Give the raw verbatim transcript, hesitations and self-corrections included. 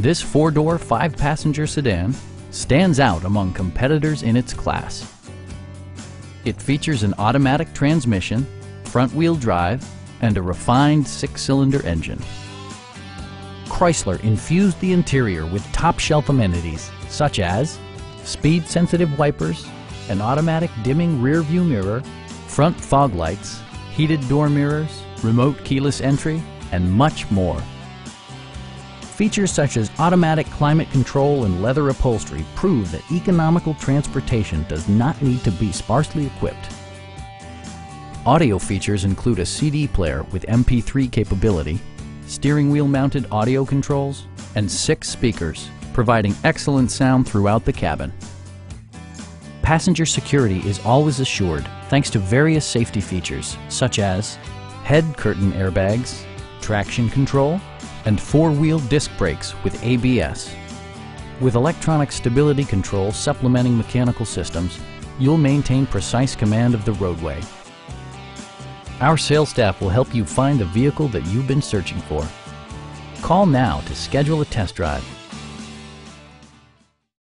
This four-door, five-passenger sedan stands out among competitors in its class. It features an automatic transmission, front-wheel drive, and a refined six-cylinder engine. Chrysler infused the interior with top-shelf amenities such as speed-sensitive wipers, an automatic dimming rear-view mirror, front fog lights, heated door mirrors, remote keyless entry, and much more. Features such as automatic climate control and leather upholstery prove that economical transportation does not need to be sparsely equipped. Audio features include a C D player with M P three capability, steering wheel mounted audio controls, and six speakers, providing excellent sound throughout the cabin. Passenger security is always assured thanks to various safety features such as head curtain airbags, traction control, and four-wheel disc brakes with A B S. With electronic stability control supplementing mechanical systems, you'll maintain precise command of the roadway. Our sales staff will help you find the vehicle that you've been searching for. Call now to schedule a test drive.